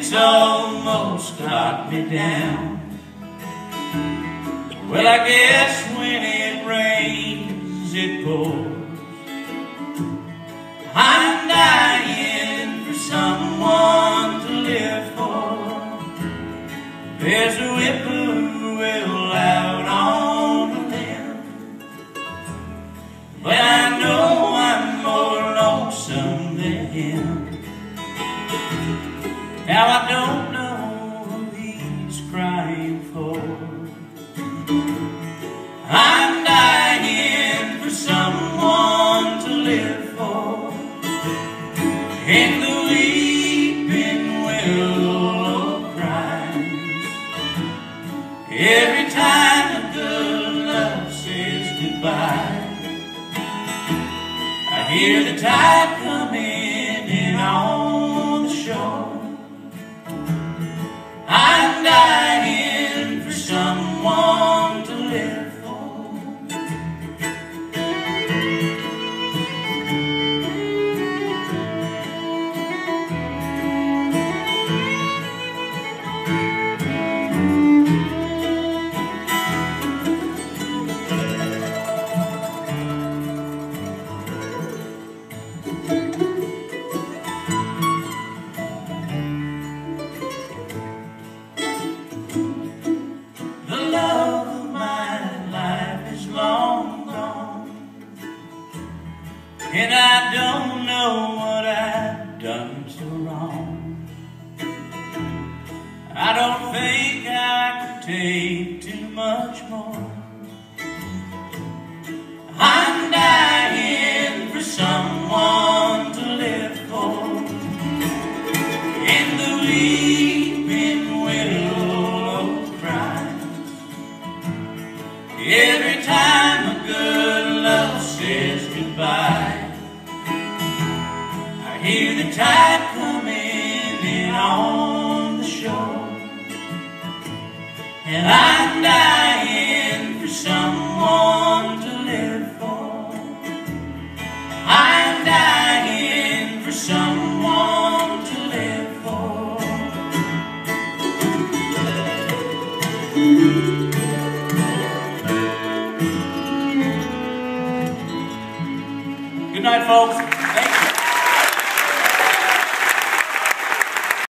It's almost got me down. Well, I guess when it rains, it pours. I'm dying for someone to live for. There's a whippoorwill out on the limb. But I know I'm more lonesome than him. Now I don't know who he's crying for. I'm dying for someone to live for. In the weeping willow cries, every time a good love says goodbye, I hear the tide coming in on the shore. I'm dying for someone to live for. And I don't know what I've done so wrong. I don't think I could take too much more. I'm dying for someone to live for. In the weeping willow cries, every time a good love says goodbye, I hear the tide coming in on the shore. And I'm dying for someone to live for. I'm dying for someone to live for. Good night, folks. Thank you.